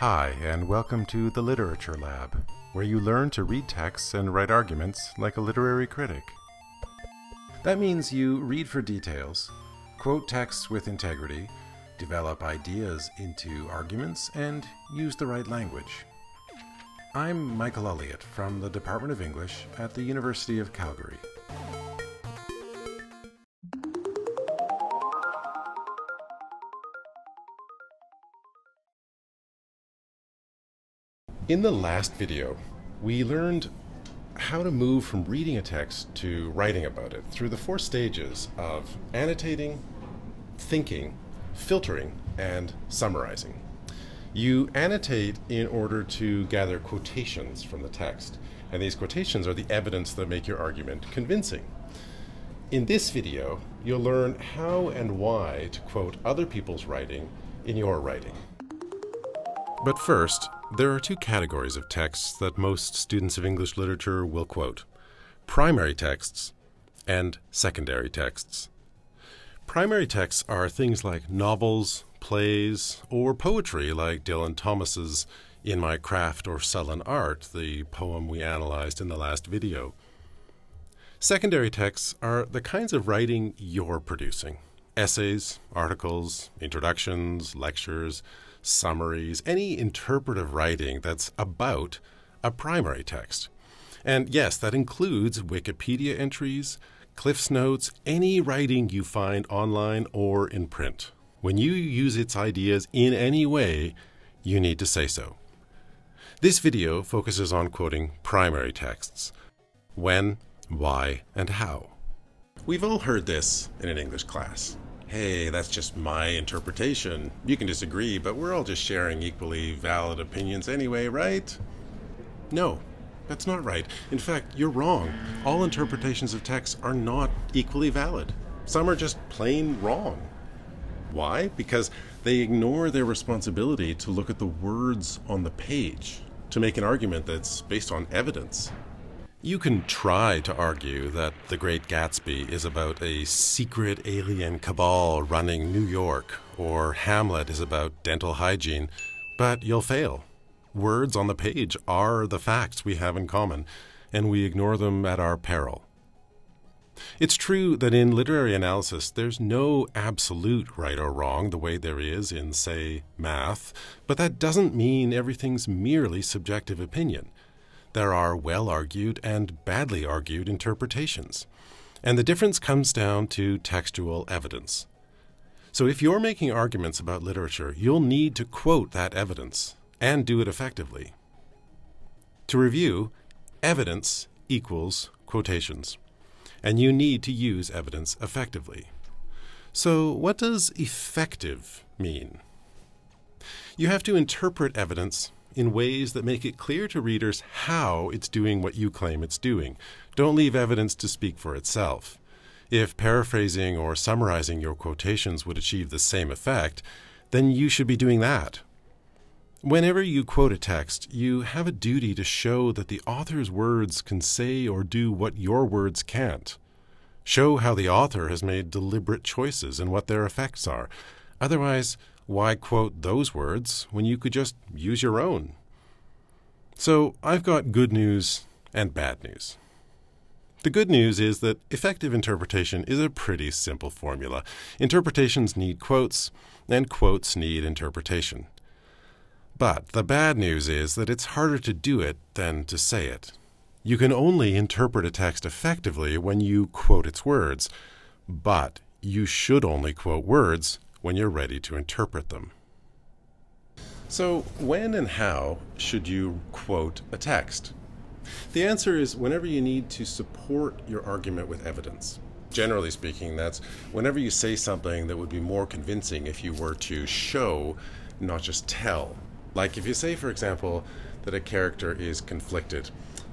Hi, and welcome to the Literature Lab, where you learn to read texts and write arguments like a literary critic. That means you read for details, quote texts with integrity, develop ideas into arguments, and use the right language. I'm Michael Ullyot from the Department of English at the University of Calgary. In the last video, we learned how to move from reading a text to writing about it through the four stages of annotating, thinking, filtering, and summarizing. You annotate in order to gather quotations from the text, and these quotations are the evidence that make your argument convincing. In this video, you'll learn how and why to quote other people's writing in your writing. But first, there are two categories of texts that most students of English literature will quote: primary texts and secondary texts. Primary texts are things like novels, plays, or poetry like Dylan Thomas's In My Craft or Sullen Art, the poem we analyzed in the last video. Secondary texts are the kinds of writing you're producing: essays, articles, introductions, lectures, summaries, any interpretive writing that's about a primary text. And yes, that includes Wikipedia entries, Cliff's Notes, any writing you find online or in print. When you use its ideas in any way, you need to say so. This video focuses on quoting primary texts: when, why, and how. We've all heard this in an English class. Hey, that's just my interpretation. You can disagree, but we're all just sharing equally valid opinions anyway, right? No, that's not right. In fact, you're wrong. All interpretations of texts are not equally valid. Some are just plain wrong. Why? Because they ignore their responsibility to look at the words on the page to make an argument that's based on evidence. You can try to argue that The Great Gatsby is about a secret alien cabal running New York, or Hamlet is about dental hygiene, but you'll fail. Words on the page are the facts we have in common, and we ignore them at our peril. It's true that in literary analysis, there's no absolute right or wrong the way there is in, say, math, but that doesn't mean everything's merely subjective opinion. There are well-argued and badly argued interpretations, and the difference comes down to textual evidence. So if you're making arguments about literature, you'll need to quote that evidence and do it effectively. To review, evidence equals quotations, and you need to use evidence effectively. So what does effective mean? You have to interpret evidence in ways that make it clear to readers how it's doing what you claim it's doing. Don't leave evidence to speak for itself. If paraphrasing or summarizing your quotations would achieve the same effect, then you should be doing that. Whenever you quote a text, you have a duty to show that the author's words can say or do what your words can't. Show how the author has made deliberate choices and what their effects are. Otherwise, why quote those words when you could just use your own? So I've got good news and bad news. The good news is that effective interpretation is a pretty simple formula. Interpretations need quotes, and quotes need interpretation. But the bad news is that it's harder to do it than to say it. You can only interpret a text effectively when you quote its words, but you should only quote words when you're ready to interpret them. So when and how should you quote a text? The answer is whenever you need to support your argument with evidence. Generally speaking, that's whenever you say something that would be more convincing if you were to show, not just tell. Like if you say, for example, that a character is conflicted,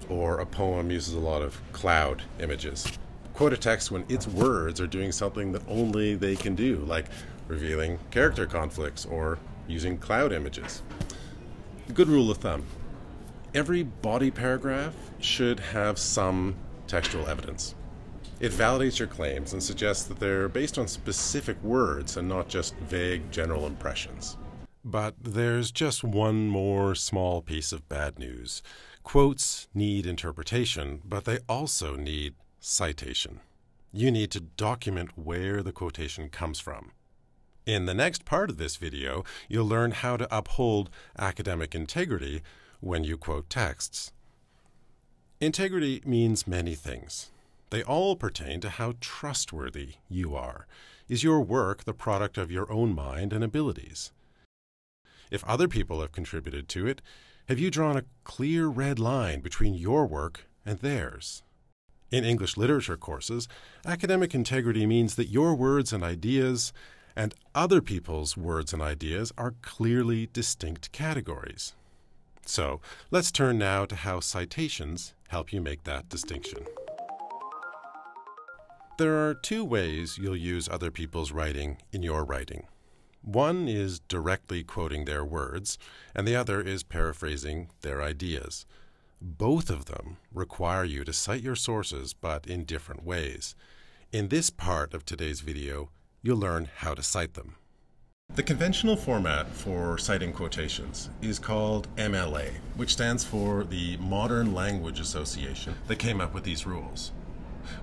or a poem uses a lot of cloud images. Quote a text when its words are doing something that only they can do, like revealing character conflicts or using cloud images. Good rule of thumb: every body paragraph should have some textual evidence. It validates your claims and suggests that they're based on specific words and not just vague general impressions. But there's just one more small piece of bad news. Quotes need interpretation, but they also need citation. You need to document where the quotation comes from. In the next part of this video, you'll learn how to uphold academic integrity when you quote texts. Integrity means many things. They all pertain to how trustworthy you are. Is your work the product of your own mind and abilities? If other people have contributed to it, have you drawn a clear red line between your work and theirs? In English literature courses, academic integrity means that your words and ideas and other people's words and ideas are clearly distinct categories. So, let's turn now to how citations help you make that distinction. There are two ways you'll use other people's writing in your writing. One is directly quoting their words, and the other is paraphrasing their ideas. Both of them require you to cite your sources, but in different ways. In this part of today's video, you'll learn how to cite them. The conventional format for citing quotations is called MLA, which stands for the Modern Language Association that came up with these rules.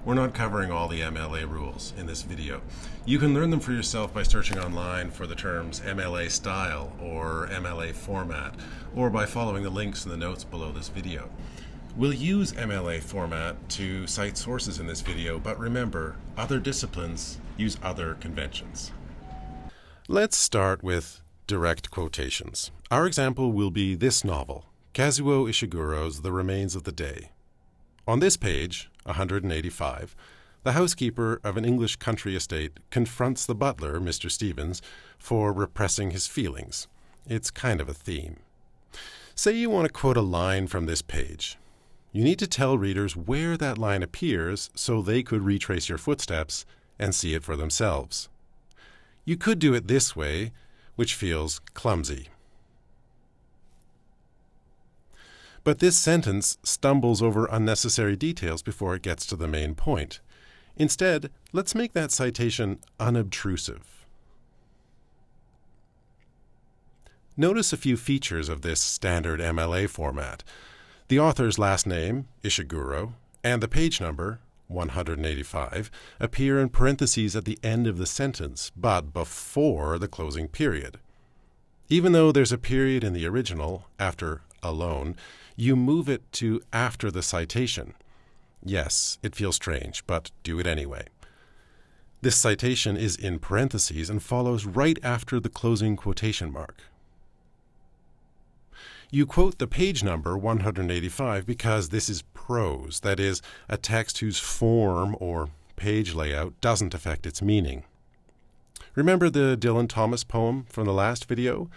We're not covering all the MLA rules in this video. You can learn them for yourself by searching online for the terms MLA style or MLA format, or by following the links in the notes below this video. We'll use MLA format to cite sources in this video, but remember, other disciplines use other conventions. Let's start with direct quotations. Our example will be this novel, Kazuo Ishiguro's The Remains of the Day. On this page, 185, the housekeeper of an English country estate confronts the butler, Mr. Stevens, for repressing his feelings. It's kind of a theme. Say you want to quote a line from this page. You need to tell readers where that line appears so they could retrace your footsteps and see it for themselves. You could do it this way, which feels clumsy. But this sentence stumbles over unnecessary details before it gets to the main point. Instead, let's make that citation unobtrusive. Notice a few features of this standard MLA format. The author's last name, Ishiguro, and the page number, 185, appear in parentheses at the end of the sentence, but before the closing period. Even though there's a period in the original, after alone, you move it to after the citation. Yes, it feels strange, but do it anyway. This citation is in parentheses and follows right after the closing quotation mark. You quote the page number 185 because this is prose, that is, a text whose form or page layout doesn't affect its meaning. Remember the Dylan Thomas poem from the last video?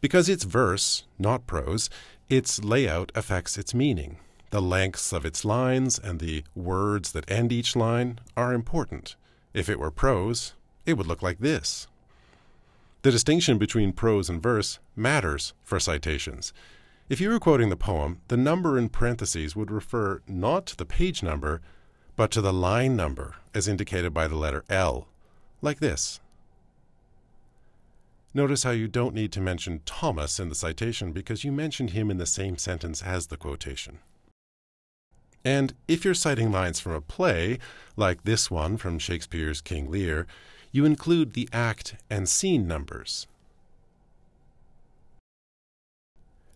Because it's verse, not prose, its layout affects its meaning. The lengths of its lines and the words that end each line are important. If it were prose, it would look like this. The distinction between prose and verse matters for citations. If you were quoting the poem, the number in parentheses would refer not to the page number, but to the line number, as indicated by the letter L, like this. Notice how you don't need to mention Thomas in the citation because you mentioned him in the same sentence as the quotation. And if you're citing lines from a play, like this one from Shakespeare's King Lear, you include the act and scene numbers.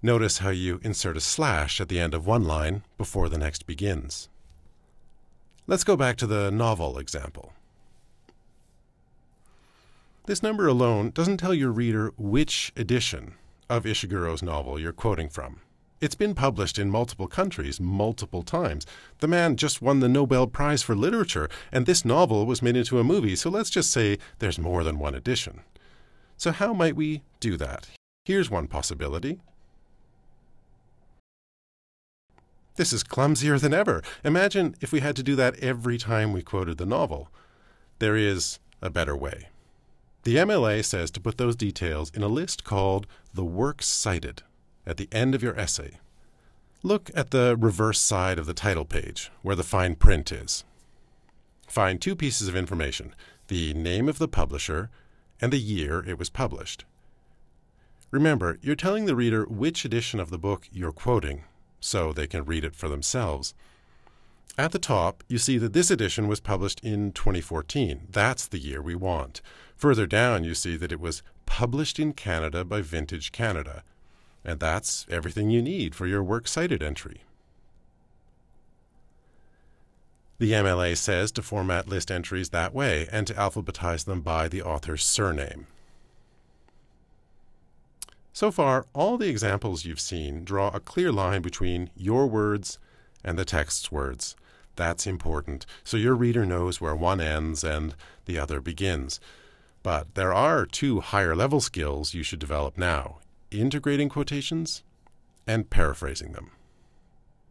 Notice how you insert a slash at the end of one line before the next begins. Let's go back to the novel example. This number alone doesn't tell your reader which edition of Ishiguro's novel you're quoting from. It's been published in multiple countries multiple times. The man just won the Nobel Prize for Literature, and this novel was made into a movie, so let's just say there's more than one edition. So how might we do that? Here's one possibility. This is clumsier than ever. Imagine if we had to do that every time we quoted the novel. There is a better way. The MLA says to put those details in a list called the Works Cited at the end of your essay. Look at the reverse side of the title page, where the fine print is. Find two pieces of information, the name of the publisher and the year it was published. Remember, you're telling the reader which edition of the book you're quoting, so they can read it for themselves. At the top, you see that this edition was published in 2014. That's the year we want. Further down, you see that it was published in Canada by Vintage Canada. And that's everything you need for your Works Cited entry. The MLA says to format list entries that way and to alphabetize them by the author's surname. So far, all the examples you've seen draw a clear line between your words and the text's words. That's important, so your reader knows where one ends and the other begins. But there are two higher-level skills you should develop now: integrating quotations and paraphrasing them.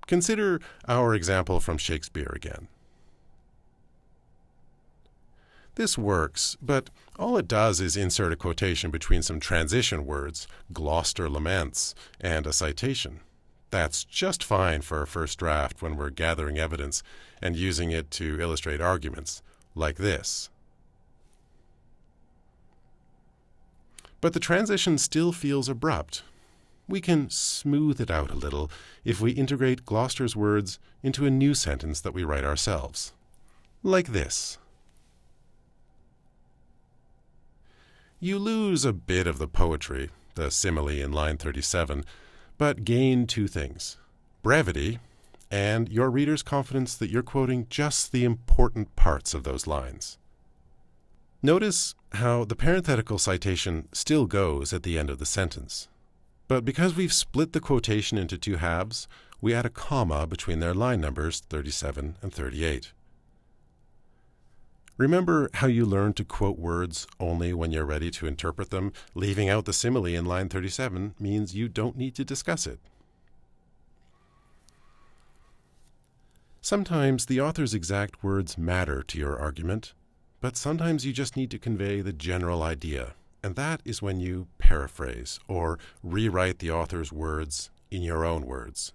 Consider our example from Shakespeare again. This works, but all it does is insert a quotation between some transition words, Gloucester laments, and a citation. That's just fine for a first draft when we're gathering evidence and using it to illustrate arguments, like this. But the transition still feels abrupt. We can smooth it out a little if we integrate Gloucester's words into a new sentence that we write ourselves, like this. You lose a bit of the poetry, the simile in line 37, but gain two things: brevity and your reader's confidence that you're quoting just the important parts of those lines. Notice how the parenthetical citation still goes at the end of the sentence. But because we've split the quotation into two halves, we add a comma between their line numbers 37 and 38. Remember how you learned to quote words only when you're ready to interpret them? Leaving out the simile in line 37 means you don't need to discuss it. Sometimes the author's exact words matter to your argument, but sometimes you just need to convey the general idea, and that is when you paraphrase or rewrite the author's words in your own words.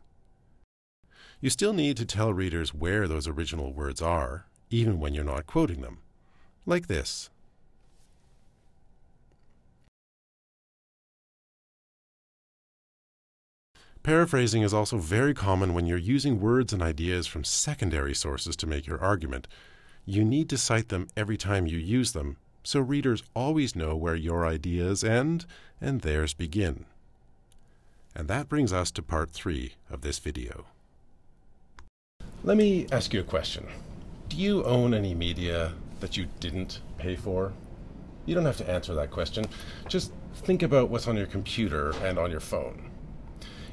You still need to tell readers where those original words are, even when you're not quoting them, like this. Paraphrasing is also very common when you're using words and ideas from secondary sources to make your argument. You need to cite them every time you use them, so readers always know where your ideas end and theirs begin. And that brings us to part 3 of this video. Let me ask you a question. Do you own any media that you didn't pay for? You don't have to answer that question. Just think about what's on your computer and on your phone.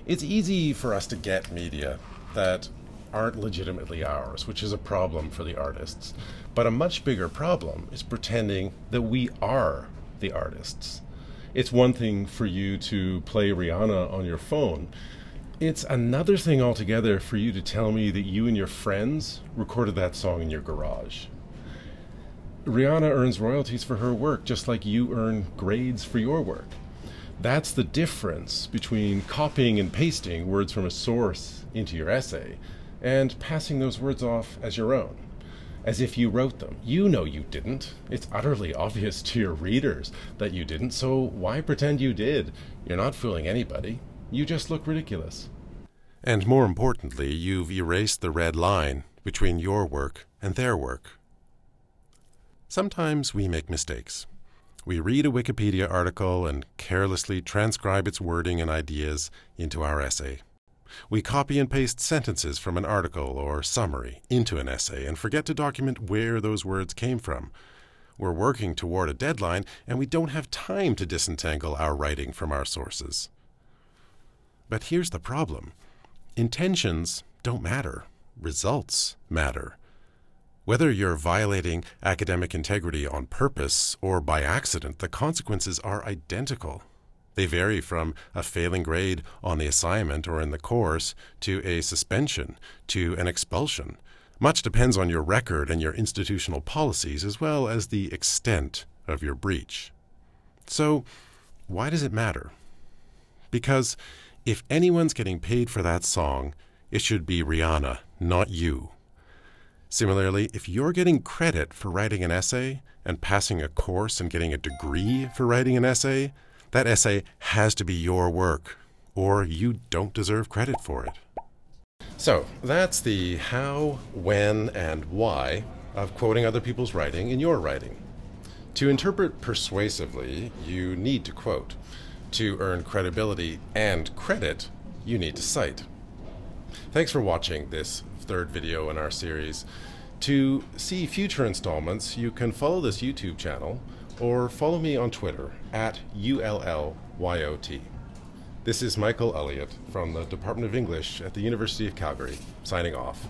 It's easy for us to get media that aren't legitimately ours, which is a problem for the artists. But a much bigger problem is pretending that we are the artists. It's one thing for you to play Rihanna on your phone. It's another thing altogether for you to tell me that you and your friends recorded that song in your garage. Rihanna earns royalties for her work just like you earn grades for your work. That's the difference between copying and pasting words from a source into your essay and passing those words off as your own, as if you wrote them. You know you didn't. It's utterly obvious to your readers that you didn't, so why pretend you did? You're not fooling anybody. You just look ridiculous. And more importantly, you've erased the red line between your work and their work. Sometimes we make mistakes. We read a Wikipedia article and carelessly transcribe its wording and ideas into our essay. We copy and paste sentences from an article or summary into an essay and forget to document where those words came from. We're working toward a deadline, and we don't have time to disentangle our writing from our sources. But here's the problem. Intentions don't matter. Results matter. Whether you're violating academic integrity on purpose or by accident, the consequences are identical. They vary from a failing grade on the assignment or in the course to a suspension to an expulsion. Much depends on your record and your institutional policies, as well as the extent of your breach. So, why does it matter? Because if anyone's getting paid for that song, it should be Rihanna, not you. Similarly, if you're getting credit for writing an essay and passing a course and getting a degree for writing an essay, That essay has to be your work, or you don't deserve credit for it. So that's the how, when, and why of quoting other people's writing in your writing. To interpret persuasively, you need to quote. To earn credibility and credit, you need to cite. Thanks for watching this third video in our series. To see future installments, you can follow this YouTube channel or follow me on Twitter at ULLYOT. This is Michael Ullyot from the Department of English at the University of Calgary, signing off.